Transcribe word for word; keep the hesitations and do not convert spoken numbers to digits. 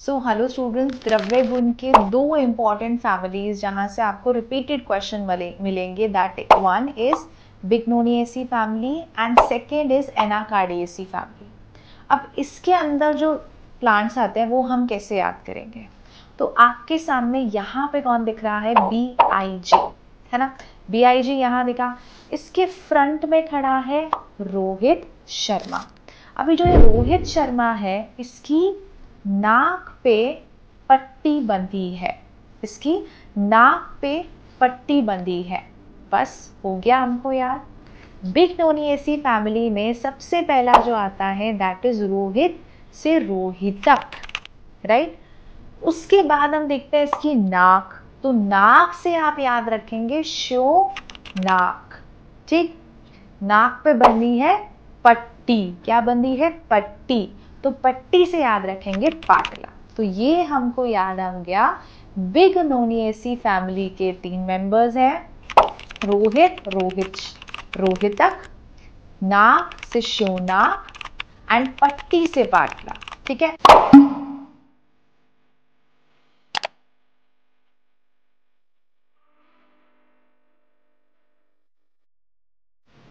So hello students, द्रव्यगुण के दो important families जहाँ से आपको रिपीटेड क्वेश्चन मिलेंगे, that one is बिग्नोनिएसी family and second is Anacardiaceae family. अब इसके अंदर जो प्लांट्स आते हैं वो हम कैसे याद करेंगे? तो आपके सामने यहाँ पे कौन दिख रहा है? बी आई जी, है ना। बी आई जी यहाँ दिखा, इसके फ्रंट में खड़ा है रोहित शर्मा। अभी जो ये रोहित शर्मा है, इसकी नाक पे पट्टी बंधी है, इसकी नाक पे पट्टी बंधी है। बस हो गया हमको याद। बिग्नोनिएसी फैमिली में सबसे पहला जो आता है दैट इज रोहित से रोहितक, राइट। उसके बाद हम देखते हैं इसकी नाक, तो नाक से आप याद रखेंगे शो नाक, ठीक। नाक पे बंधी है पट्टी, क्या बंधी है? पट्टी। तो पट्टी से याद रखेंगे पाटला। तो ये हमको याद आ गया, बिग्नोनिएसी फैमिली के तीन मेंबर्स हैं, रोहित, रोहित रोहितक, नाक से शोनाक एंड पट्टी से पाटला, ठीक है।